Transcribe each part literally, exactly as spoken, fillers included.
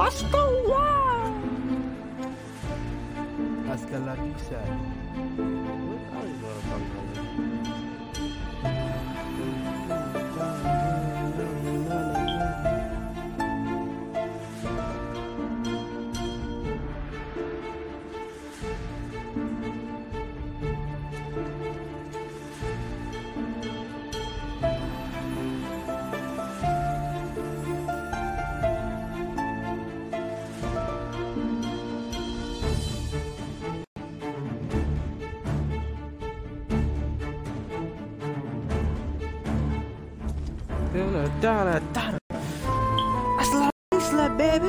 What's the word? Hasta la vista. Donna, Donna, Asla, Isla, baby.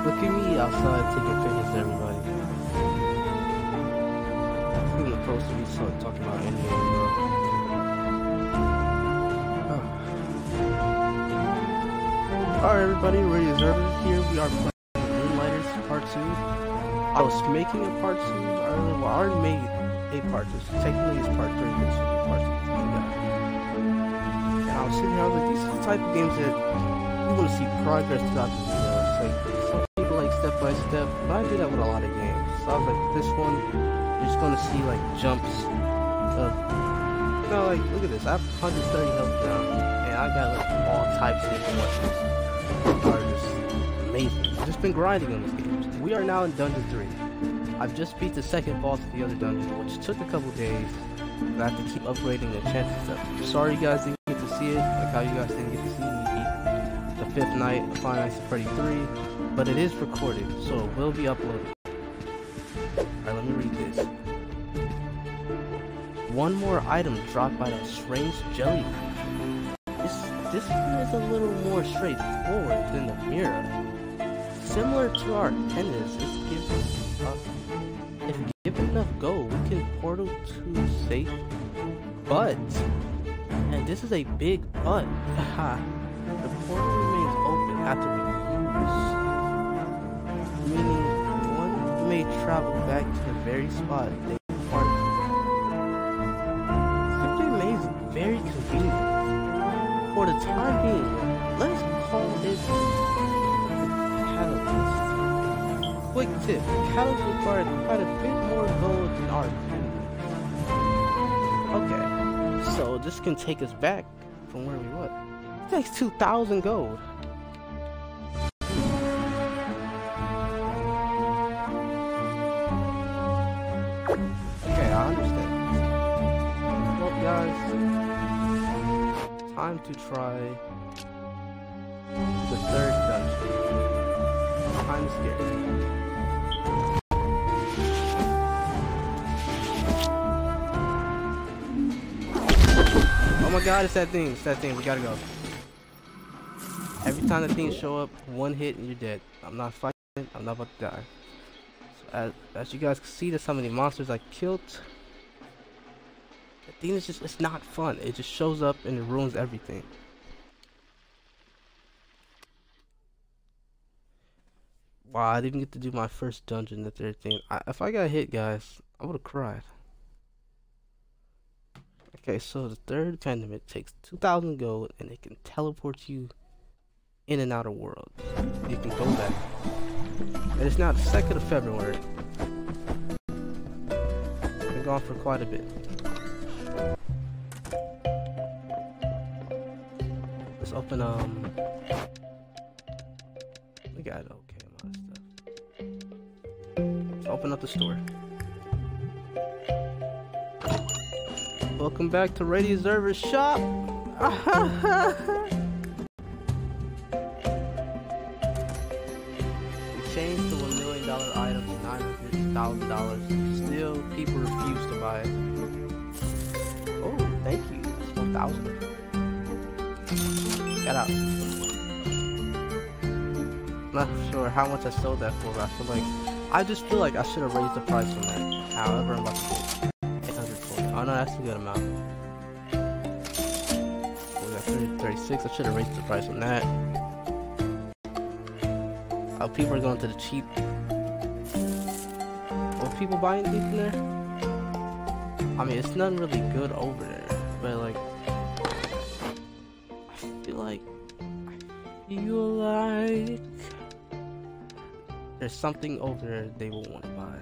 Look at me outside taking pictures of everybody. I'm gonna post me so talking about anything. Alright everybody, Ray the Observer here. We are playing Moonlighters Part two. I was making a Part two. I already, well, I already made a Part two. So technically it's Part three, but it's Part two. And I was sitting here, I was like, these are the type of games that you want to see progress throughout the video. It's like, some people like step by step, but I do that with a lot of games. So I was like, this one, you're just going to see like jumps. Uh, you know, like, look at this. I have one hundred thirty health now, and I got like all types of different weapons. Are just amazing. I've just been grinding on this game. We are now in Dungeon three. I've just beat the second boss of the other dungeon, which took a couple days. I have to keep upgrading the chances up. Sorry you guys didn't get to see it, like how you guys didn't get to see me beat the fifth night of Five Nights at Freddy three, but it is recorded, so it will be uploaded. Alright, let me read this. One more item dropped by that strange jelly creature. This one is a little more straightforward than the mirror. Similar to our tennis, if given, if given enough gold, we can portal to safe. But, and this is a big but, the portal remains open after we use. Meaning, one may travel back to the very spot they parted. Simply makes it very convenient. For the time being, let's call it catalyst. Quick tip, catalyst requires quite a bit more gold than our opinion. Okay, so this can take us back from where we were. It takes two thousand gold. Okay, I understand. Well, guys, time to try the third dungeon. I'm scared. Oh my god, it's that thing, it's that thing, we gotta go. Every time the things show up, one hit and you're dead. I'm not fighting it, I'm not about to die. So as, as you guys can see, there's how many monsters I killed. The thing is just, it's not fun. It just shows up and it ruins everything. Wow, I didn't get to do my first dungeon, the third thing. I, if I got hit, guys, I would have cried. Okay, so the third pandemic takes two thousand gold and it can teleport you in and out of world. You can go back. And it's now the second of February. Been gone for quite a bit. Let's open um we got okay a lot of stuff. Let's open up the store. Welcome back to Ray the Observer's shop. We changed the one million dollar item to nine hundred thousand dollars. Still people refuse to buy it. Thank you. That's one thousand. Get out. Not sure how much I sold that for, but I feel like I just feel like I should have raised the price on that. However, I'm about to get eight hundred forty. Oh no, that's a good amount. What was that, thirty-six? I should have raised the price on that. Oh, people are going to the cheap. Were people buying things in there? I mean, it's nothing really good over there, but like, I feel like, I feel like there's something over there they will want to buy.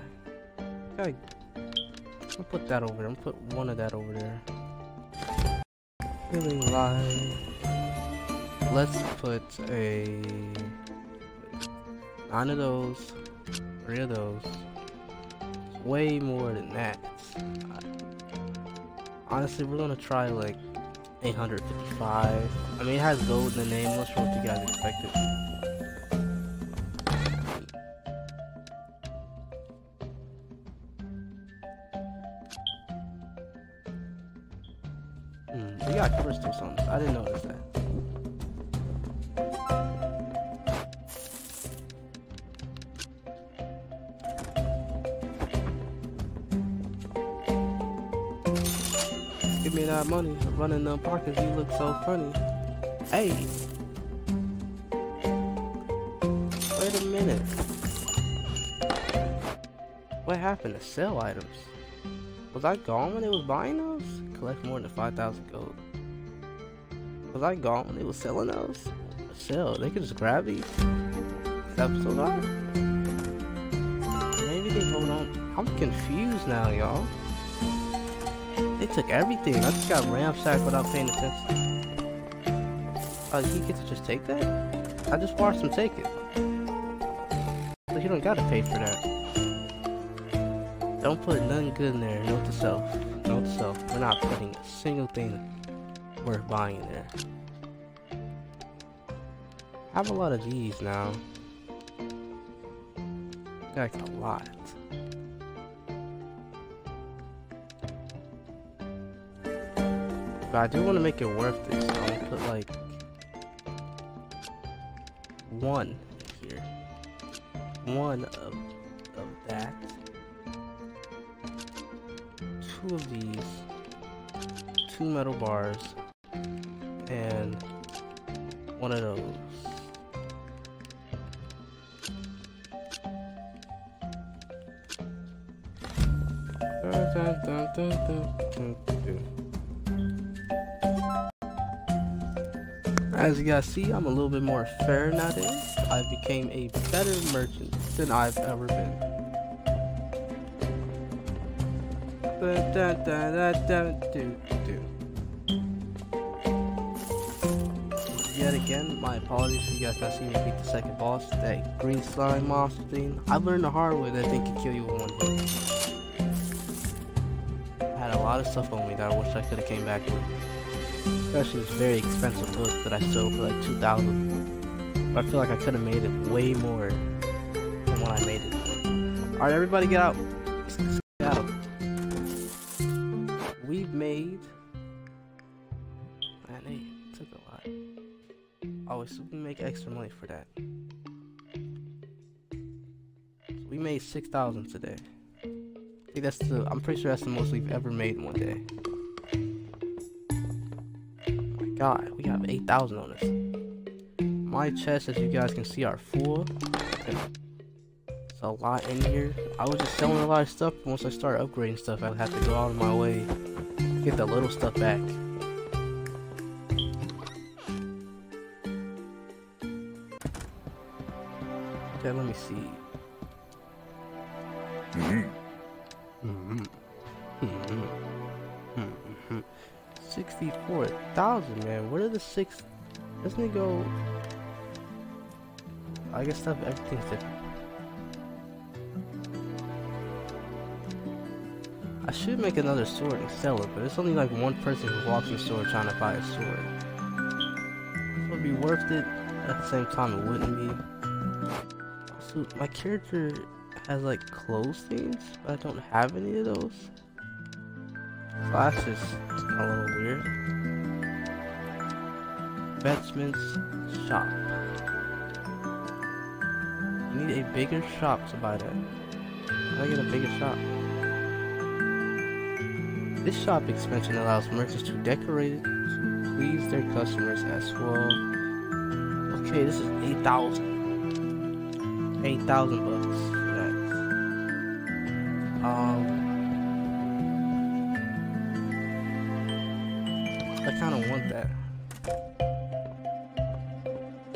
Okay, I'm gonna put that over there. I'm gonna put one of that over there. Feeling like, let's put a nine of those, three of those. Way more than that. Honestly, we're gonna try like eight hundred fifty-five. I mean, it has gold in the name. I'm not sure what you guys expected. Hmm, we got crystals on this. I didn't notice that. Money running them pockets, you look so funny. Hey, wait a minute, what happened to sell items? Was I gone when they was buying those? Collect more than five thousand gold. Was I gone when they was selling those? Sell, they could just grab these. Episode nine? Maybe they hold on. I'm confused now, y'all. They took everything. I just got ramsacked without paying attention. Oh, uh, he gets to just take that? I just watched him take it. So you don't gotta pay for that. Don't put nothing good in there. Note to self. Note to self. We're not putting a single thing worth buying there. I have a lot of these now. Like a lot. But I do want to make it worth it, so I'm going to put like one here, one of, of that, two of these, two metal bars, and one of those. As you guys see, I'm a little bit more fair nowadays. I became a better merchant than I've ever been. Yet again, my apologies for you guys not seeing me beat the second boss, that green slime monster thing. I learned the hard way that they can kill you in one hit. I had a lot of stuff on me that I wish I could have came back with. Especially this very expensive book that I sold for like two thousand dollars. But I feel like I could have made it way more than when I made it. Alright, everybody get out. Let's get out. We've made... Man, it took a lot. Oh, so we make extra money for that. So we made six thousand dollars today. I think that's the... I'm pretty sure that's the most we've ever made in one day. God, we have eight thousand on this. My chests, as you guys can see, are full. There's a lot in here. I was just selling a lot of stuff. Once I start upgrading stuff, I would have to go out of my way to get the little stuff back. Okay, let me see. Mm-hmm. Mm-hmm. Mm-hmm. Mm-hmm. sixty-four thousand, man. Where did the six? Doesn't it go? I guess stuff. Everything's different. I should make another sword and sell it, but it's only like one person who walks in the store trying to buy a sword. So it'd be worth it. At the same time, it wouldn't be. So my character has like clothes things, but I don't have any of those. So that's just a little weird. Vestments shop. You need a bigger shop to buy that. How do I get a bigger shop? This shop expansion allows merchants to decorate to please their customers as well. Okay, this is eight thousand. Eight thousand bucks. Nice. Um, I kind of want that.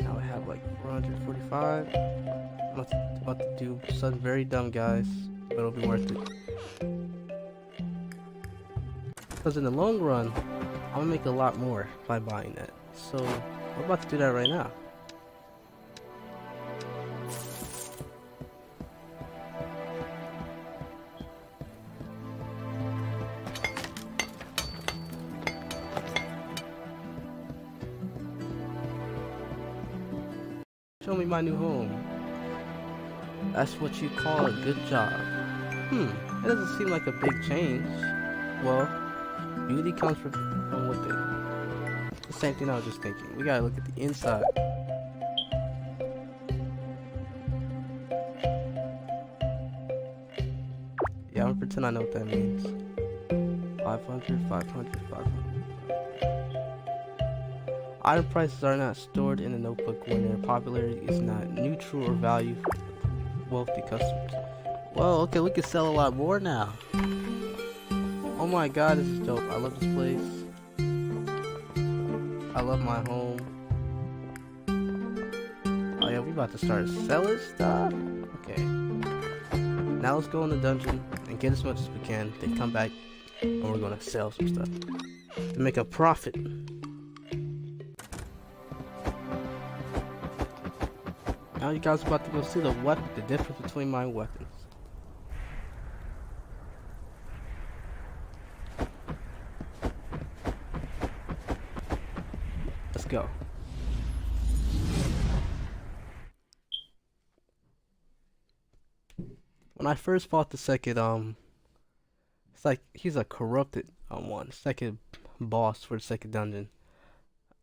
Now I have like four hundred forty-five. I'm about to do something very dumb, guys, but it'll be worth it. Because in the long run, I'm gonna make a lot more by buying that. So I'm about to do that right now. Show me my new home. That's what you call a good job. Hmm, that doesn't seem like a big change. Well, beauty comes from with it. The same thing I was just thinking. We gotta look at the inside. Yeah, I'm gonna pretend I know what that means. five hundred, five hundred, five hundred. Item prices are not stored in a notebook when their popularity is not neutral or value wealthy customers. Well, okay, we can sell a lot more now. Oh my god, this is dope. I love this place. I love my home. Oh yeah, we about to start selling stuff? Okay. Now let's go in the dungeon and get as much as we can. Then come back and we're gonna sell some stuff to make a profit. Now you guys are about to go see the weapon, the difference between my weapons. Let's go. When I first fought the second, um, it's like he's a corrupted um, one, second boss for the second dungeon.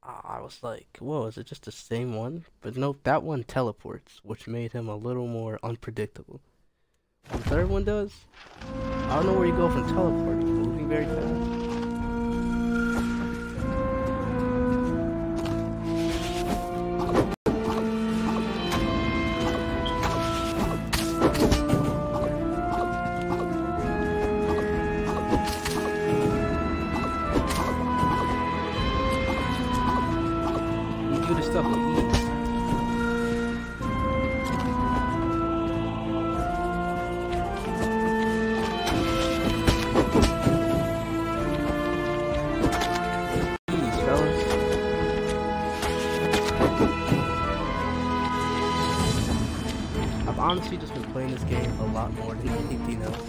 I was like, whoa, is it just the same one? But nope, that one teleports, which made him a little more unpredictable. What the third one does? I don't know where you go from teleporting, moving very fast. Honestly, just been playing this game a lot more than anything else.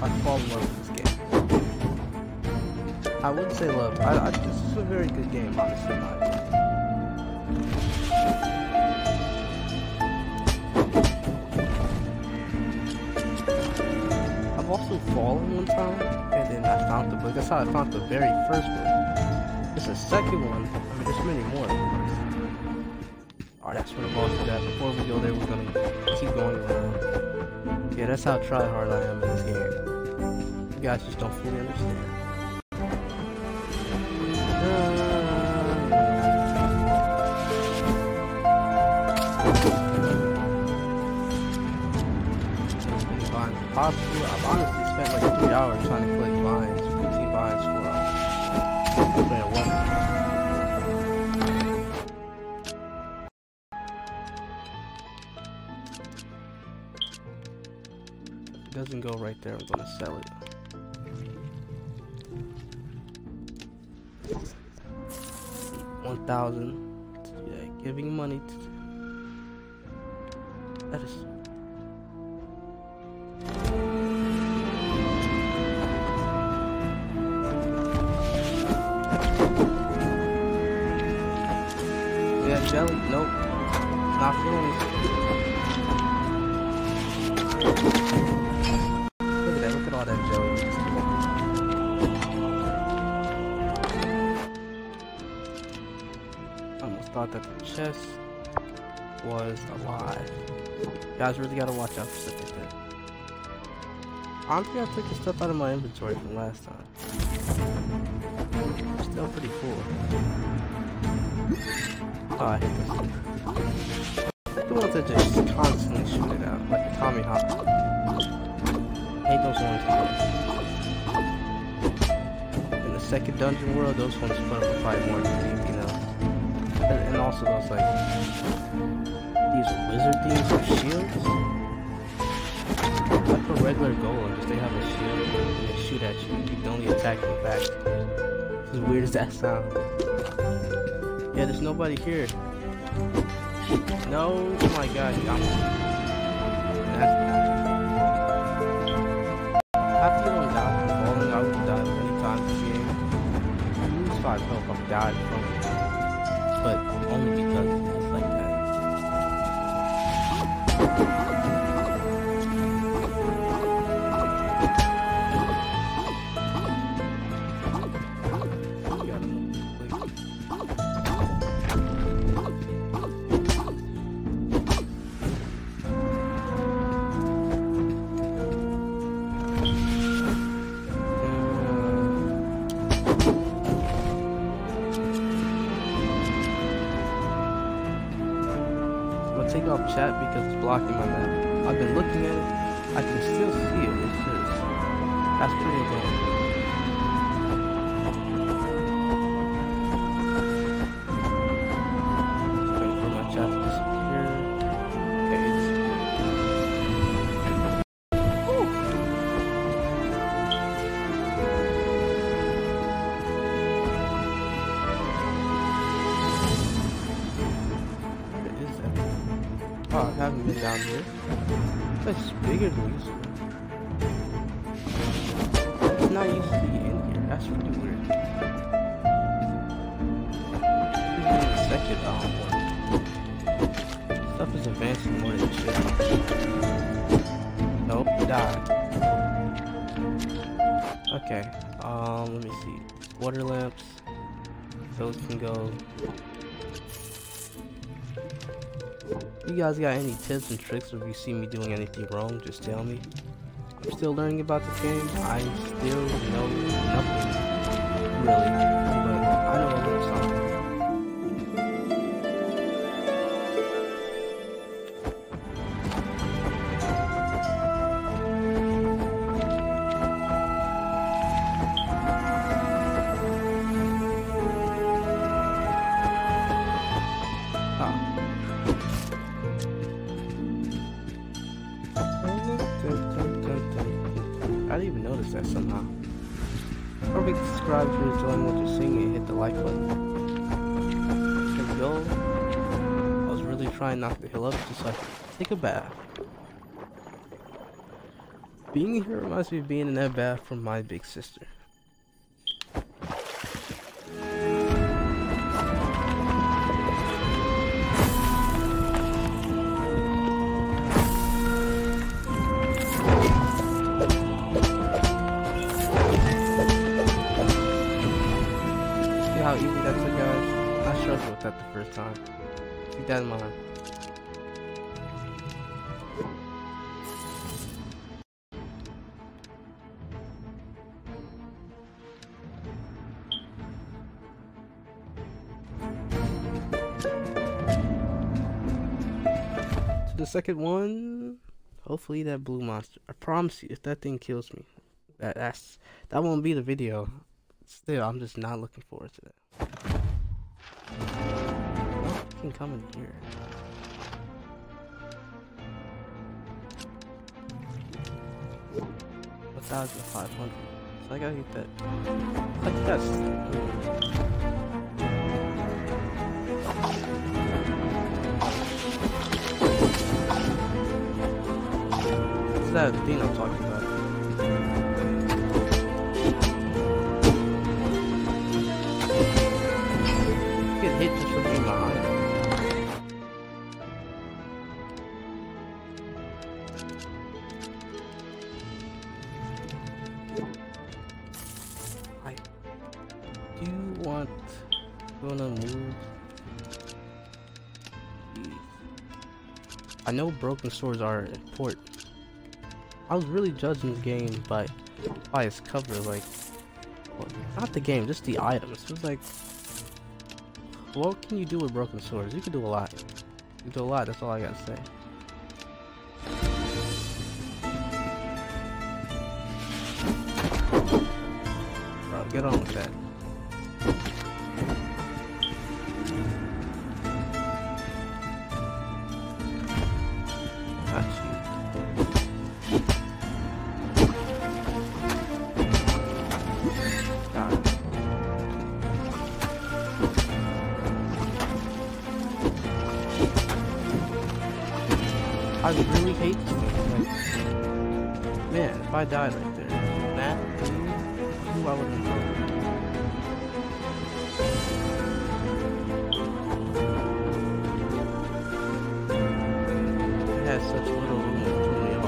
I fall in love with this game. I wouldn't say love. I, I, this is a very good game, honestly. I've also fallen one time, and then I found the book. That's how I found the very first book. It's the second one. I mean, there's many more, of course. Alright, that's where the boss is at. Before we go there, we're gonna keep going around. Yeah, that's how try hard I am in this game. You guys just don't fully understand. I've honestly spent like three hours trying to collect vines, fifteen vines for a weapon. Doesn't go right there. I'm gonna sell it. One thousand. Yeah, giving money. To that is. Yeah, jelly. Nope. Not feeling it. That jelly. I almost thought that the chest was alive. You guys really gotta watch out for stuff like that. Honestly, I took the stuff out of my inventory from last time. It's still pretty cool. Oh, I hate this. The ones that just it out, like a Tommy Hawk. Hate those ones. In the second dungeon world, those ones put up a fight more than you know. And, and also those like these wizard things with shields. Like a regular golem, just they have a shield and they shoot at you. You can only attack them back. As weird as that sounds. Yeah, there's nobody here. No, oh my god, you got me. That's I've been on down from falling out and died many times this game. I lose five health, I've died from it. But only because it's like that. You got me. Take off chat because it's blocking my map. I've been looking at it. I can still see it. It's just that's pretty cool. Oh, I haven't been down here. That's bigger than useful. I'm not used to getting in here. That's pretty weird. This is second hour. Stuff is advancing more than shit. Nope, die. Okay, um, let me see. Water lamps. Those can go. If you guys got any tips and tricks, if you see me doing anything wrong, just tell me. I'm still learning about this game. I still know nothing, really, but I know a little that somehow. Don't forget to subscribe if you're enjoying what you're seeing and hit the like button. There we go. I was really trying not to heal up just so I could take a bath. Being here reminds me of being in that bath from My Big Sister. How easy that took out. I struggled with that the first time. Keep that in mind. To the second one. Hopefully that blue monster. I promise you, if that thing kills me, that that's that won't be the video. Still, I'm just not looking forward to that. Oh, I can come in here. one thousand five hundred. So I gotta get that. I think that's. What's that thing I'm talking about? Hit just for being behind. I do want gonna move. I know broken swords are important. I was really judging the game by by its cover, like well, not the game, just the items. It was like. What can you do with broken swords? You can do a lot. You can do a lot, that's all I gotta say. Get on with that. I really hate this game. Like, man, if I died right there, that who I would have. It has such little meaning to me off.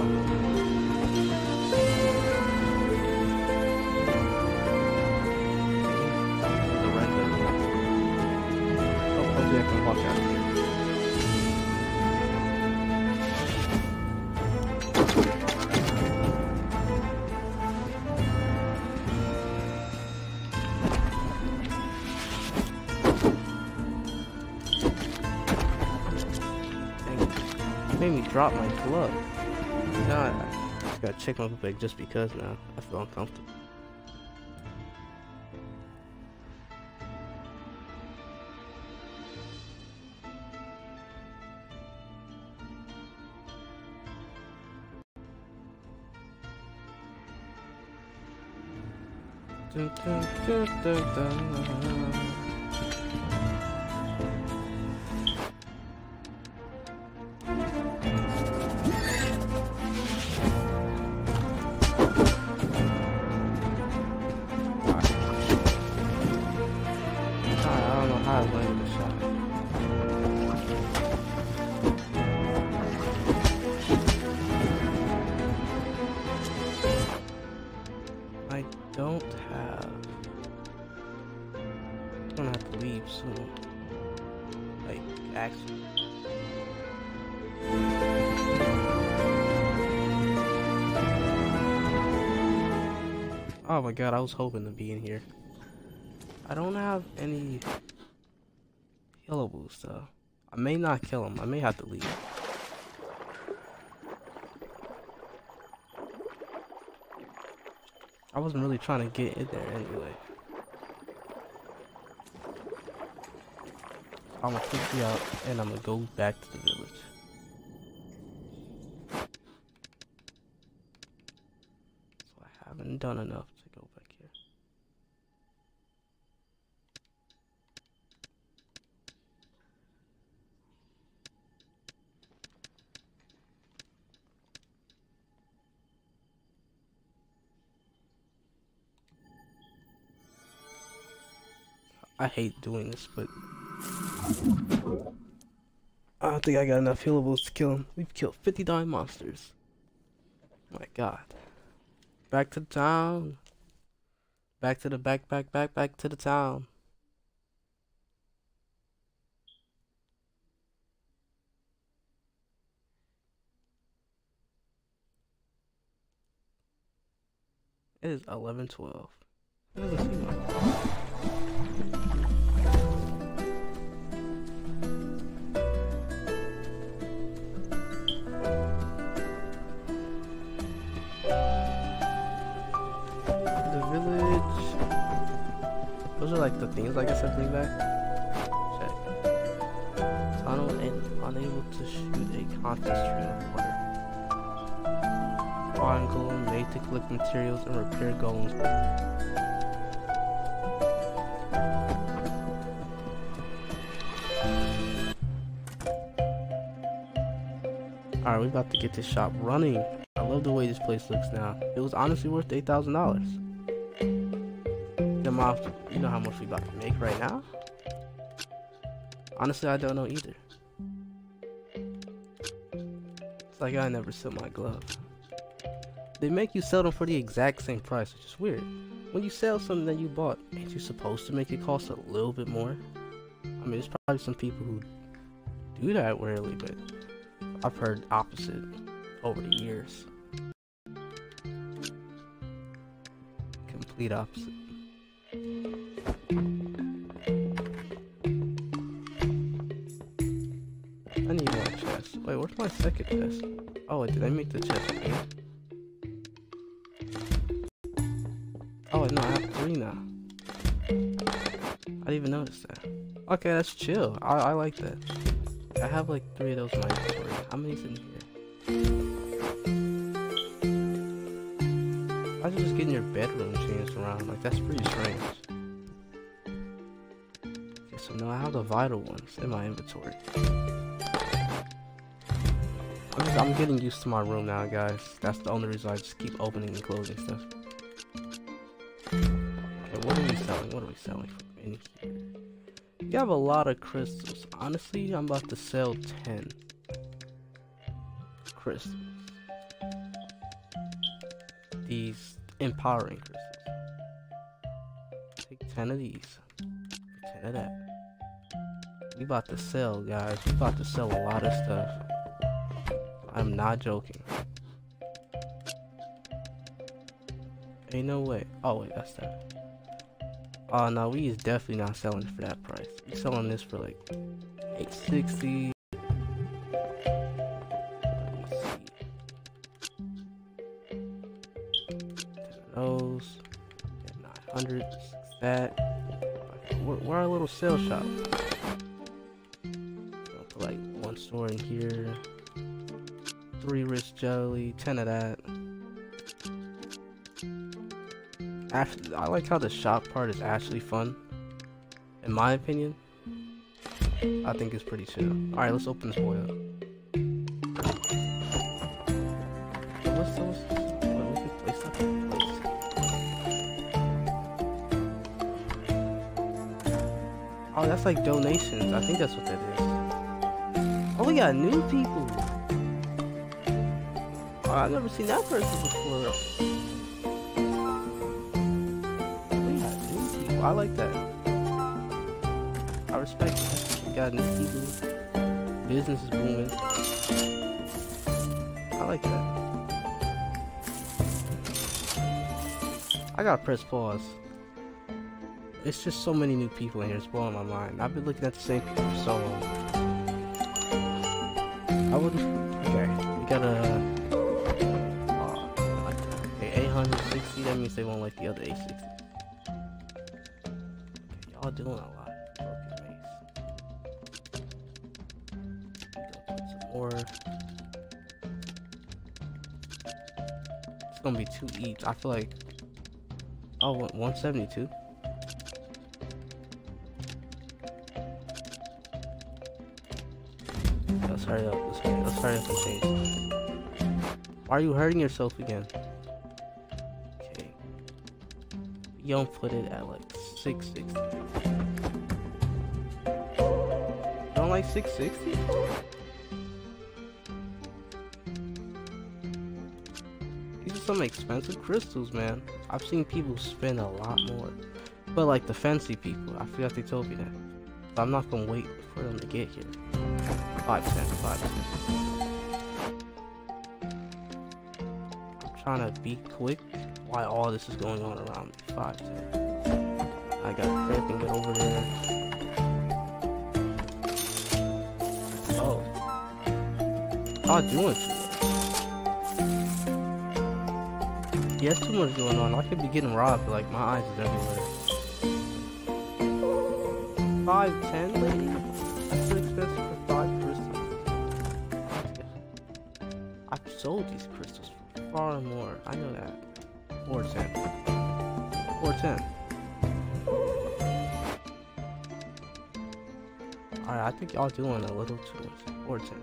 Oh, hopefully I can walk out of here. Made me drop my glove. Now I, I gotta check my bag just because now I feel uncomfortable. Dun, dun, dun, dun, dun, dun. Don't have. I'm gonna have to leave soon. Like, actually. Oh my god, I was hoping to be in here. I don't have any healables though. I may not kill him, I may have to leave. I wasn't really trying to get in there anyway. I'm gonna take you out and I'm gonna go back to the village. So I haven't done enough to go back here. I hate doing this, but I don't think I got enough healables to kill him. We've killed fifty-nine monsters. My god. Back to the town. Back to the back, back, back, back to the town. It is eleven twelve. It doesn't seem like that. Those are like the things like I said to leave back. Check. Tunnel and unable to shoot a constant stream of water. Bond golem made to collect materials and repair golems. Alright, we about to get this shop running. I love the way this place looks now. It was honestly worth eight thousand dollars. Off, you know how much we about to make right now? Honestly, I don't know either. It's like I never sell my glove. They make you sell them for the exact same price, which is weird. When you sell something that you bought, ain't you supposed to make it cost a little bit more? I mean, there's probably some people who do that rarely, but I've heard opposite over the years. Complete opposite. I need one chest. Wait, where's my second chest? Oh, did I make the chest again? Oh, no, I have three now. noticed that. Okay, that's chill. I, I like that. I have like three of those in my inventory. How many's in here? Why is it just getting your bedroom changed around? Like, that's pretty strange. Okay, so now I have the vital ones in my inventory. I'm, just, I'm getting used to my room now, guys. That's the only reason I just keep opening and closing stuff. Okay, what are we selling? What are we selling for in here? You have a lot of crystals. Honestly, I'm about to sell ten crystals. These empowering crystals. Take ten of these. ten of that. We about to sell, guys. We about to sell a lot of stuff. I'm not joking. Ain't no way. Oh wait, that's that. Oh no, we is definitely not selling for that price. We're selling this for like eight sixty. Let's see. Those. nine hundred. That. We're, we're our little sale shop. I'll put like one store in here. Three wrist jelly. ten of that. Actually, I like how the shop part is actually fun. In my opinion, I think it's pretty chill. Alright, let's open this boy up. What's those? What we can place that in place. Oh, that's like donations. I think that's what that is. Oh, we got new people. Oh, I've never seen that person before. I like that. I respect it. We got new people. Business is booming. I like that. I gotta press pause. It's just so many new people in here. It's blowing my mind. I've been looking at the same people for so long. I wouldn't. Okay. We got a. Oh, I like that. Okay, eight hundred sixty. That means they won't like the other eight sixty. Y'all doing a lot. Broken mace. Put some more. It's gonna be two each. I feel like. Oh, one seventy-two. Let's hurry up. Let's hurry up. Let's hurry up and change. Why are you hurting yourself again? Okay. You don't put it at like six sixty. Don't like six sixty? These are some expensive crystals, man. I've seen people spend a lot more. But like the fancy people, I forgot they told me that. So I'm not gonna wait for them to get here. five cents, five cents. I'm trying to be quick while all this is going on around me. five cents. I got crap and get over there. Oh. Not doing too much. Yeah, too much going on. I could be getting robbed, but like my eyes is everywhere. Five ten lady? That's too expensive for five crystals. I've sold these crystals for far more. I know that. Four ten. Four ten. I think y'all doing a little too much. four ten.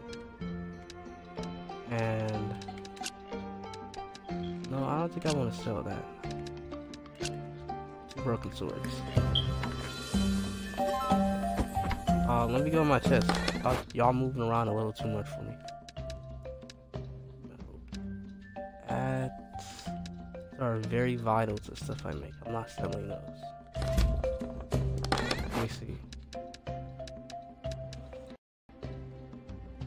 And no, I don't think I want to sell that. Two broken swords. Uh, let me go in my chest. Y'all moving around a little too much for me. Ads are very vital to stuff I make. I'm not selling those. Let me see.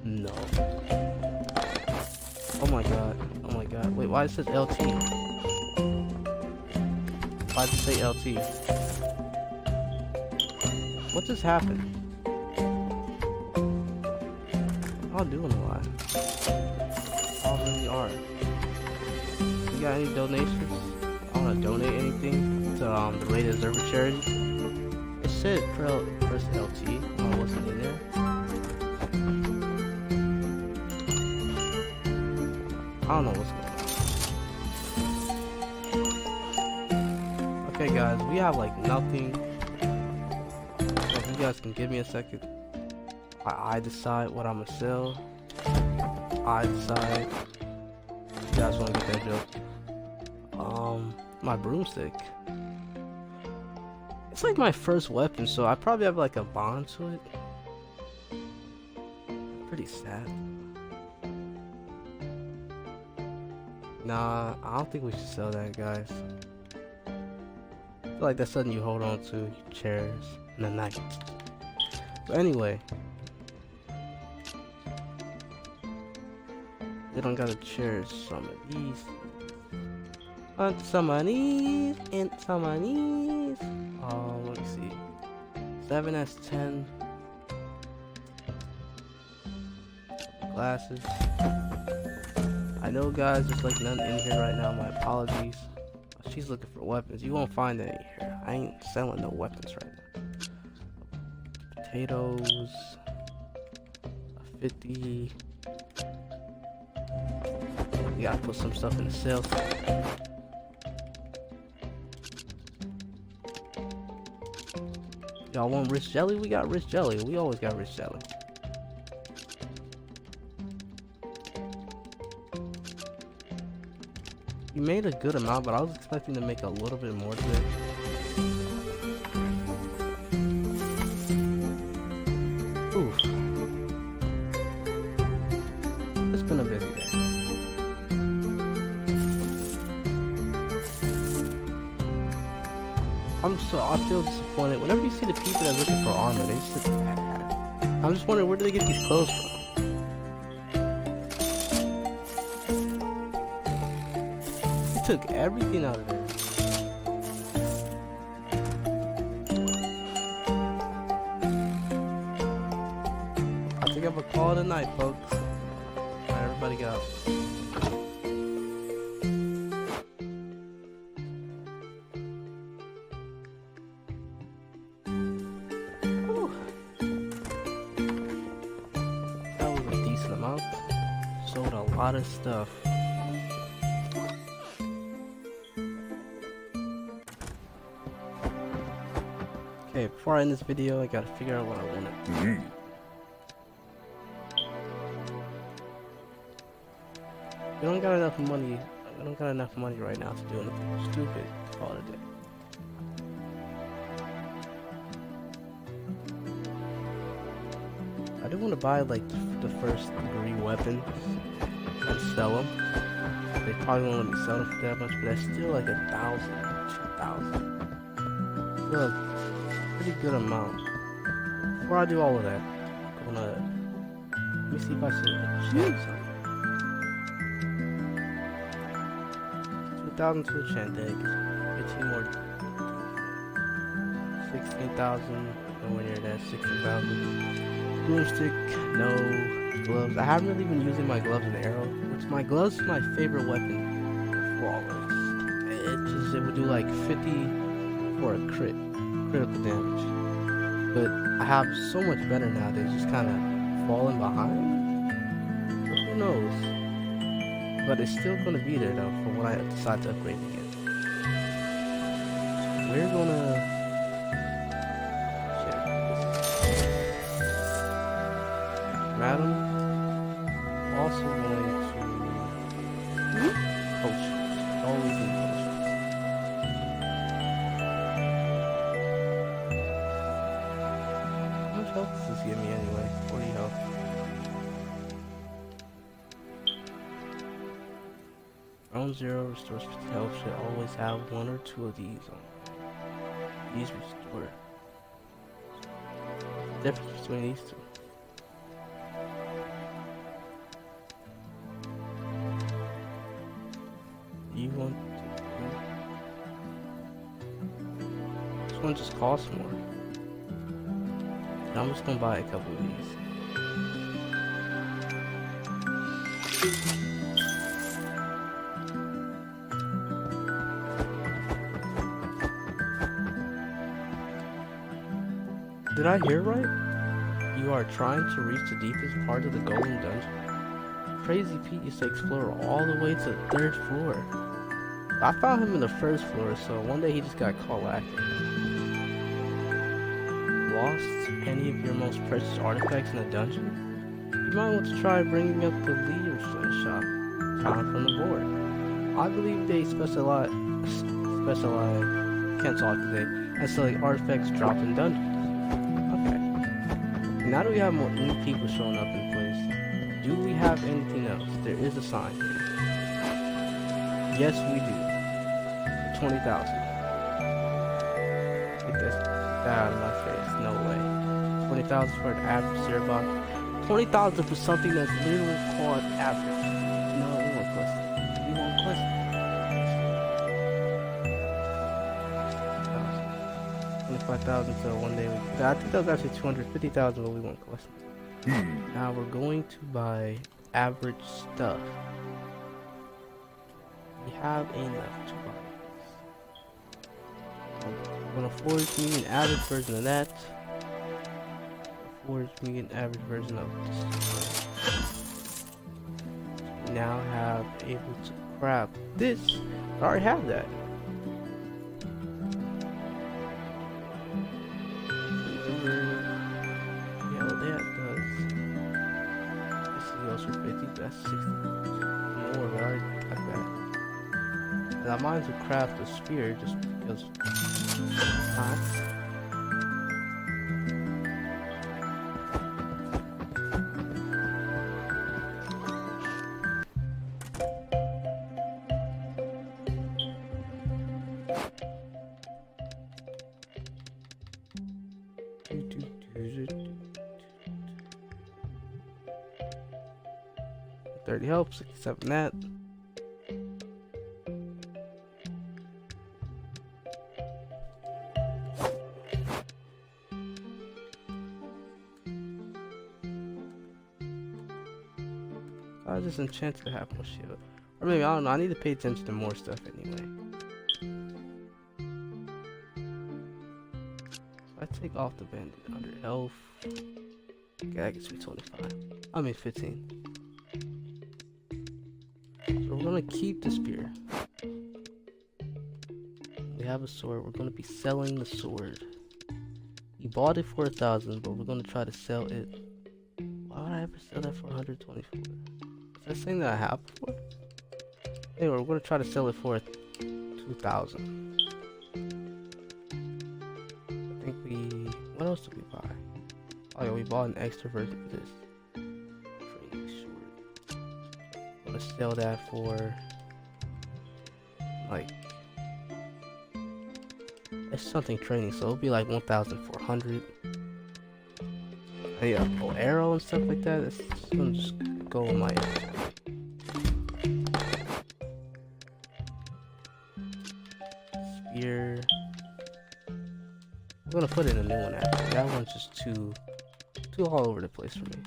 No. Oh my god. Oh my god. Wait, why does it say L T? Why does it say L T? What just happened? Y'all doing a lot. Y'all really are. You got any donations? I wanna donate anything to um, the Ray the Observer charity. It's said press L T. Oh, it wasn't in there. I don't know what's going on. Okay, guys, we have like nothing. So if you guys can give me a second, I, I decide what I'm gonna sell. I decide. You guys wanna get that joke? Um, my broomstick. It's like my first weapon, so I probably have like a bond to it. Pretty sad. Nah, I don't think we should sell that, guys. I feel like that's something you hold on to, your chairs, and the knife. But anyway, they don't got a chair. Some of these, and some of these, and some of these. Oh, let me see. Seven S ten glasses. I know, guys, there's like none in here right now. My apologies. She's looking for weapons. You won't find any here. I ain't selling no weapons right now. Potatoes. fifty. We gotta put some stuff in the sale. Y'all want rich jelly? We got rich jelly. We always got rich jelly. You made a good amount, but I was expecting to make a little bit more today. Oof. It's been a busy day. I'm so, I feel disappointed. Whenever you see the people that are looking for armor, they just... I'm just wondering, where do they get these clothes from? Took everything out of there. I think I'm gonna call it a night, folks. Alright, everybody go. Whew. That was a decent amount. Sold a lot of stuff. Okay, before I end this video, I gotta figure out what I want to do. We don't got enough money. I don't got enough money right now to do anything stupid. Call it a day. I do want to buy like the first degree weapons and sell them. They probably won't let me sell them for that much, but that's still like a thousand, two thousand. Look. Pretty good amount. Before I do all of that, I'm gonna let me see if I see a chance. Two thousand to a chance egg. Fifteen more. Sixteen thousand. Nowhere near that. Sixteen thousand. Broomstick. No gloves. I haven't really been using my gloves and arrow. Which my gloves is my favorite weapon for all of this. It just it would do like fifty for a crit. Critical damage, but I have so much better now. They're just kind of falling behind. But who knows? But it's still gonna be there though for when I decide to upgrade again. We're gonna check this. Madam, also going to potions. Always in potions. Give me anyway, forty health. Round zero restores health. Should always have one or two of these on. These restore. The difference between these two. You want this one just costs more. I'm just gonna buy a couple of these. Did I hear right? You are trying to reach the deepest part of the Golden Dungeon. Crazy Pete used to explore all the way to the third floor. I found him in the first floor, so one day he just got caught lacking. Lost any of your most precious artifacts in the dungeon? You might want to try bringing up the Leader's Shop. Found from the board. I believe they specialize. Specialize. Can't talk today. At selling artifacts dropped in dungeons. Okay. Now that we have more new people showing up in place, do we have anything else? There is a sign. Yes, we do. twenty thousand. Get this out of my face. No way. twenty thousand for an average Zerbox. twenty thousand for something that's literally called average. No, we won't quest it. We won't quest it. twenty-five thousand, so one day we. I think that was actually two hundred fifty thousand, but we won't quest it. Now we're going to buy average stuff. We have enough to buy. I'm gonna forge me an average version of that. Forge me an average version of this. Now have able to grab this. I already have that. Yeah, well that does. This is also fifty, that's sixty. More, but I already got that. And I might as well craft a spear just because. Hot. thirty helps, except that. Chance to have more shield, or maybe I don't know. I need to pay attention to more stuff anyway. So I take off the bandit under elf. Okay, I guess we twenty-five. I mean fifteen. So we're gonna keep the spear. We have a sword. We're gonna be selling the sword. We bought it for a thousand, but we're gonna try to sell it. Why would I ever sell that for one hundred twenty-four? That thing that I have before? Anyway, we're gonna try to sell it for two thousand. I think we. What else did we buy? Oh yeah, we bought an extra version of this. Training sword. I'm gonna sell that for like it's something training, so it'll be like one thousand four hundred. Yeah, oh, arrow and stuff like that. That's just gonna go on my own. Spear. I'm gonna put in a new one after. That one's just too too all over the place for me.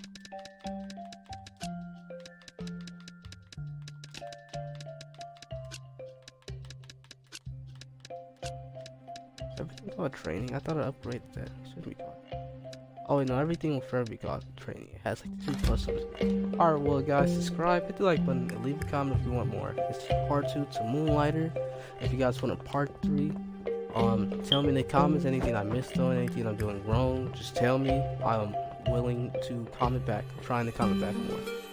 Everything's about training. I thought I upgraded that. Should be gone. Oh wait, no, everything will forever be called training. It has like two plus. Alright, well guys, subscribe, hit the like button, and leave a comment if you want more. It's part two to Moonlighter. If you guys want a part three, um, tell me in the comments anything I missed on, anything I'm doing wrong. Just tell me. I'm willing to comment back. I'm trying to comment back more.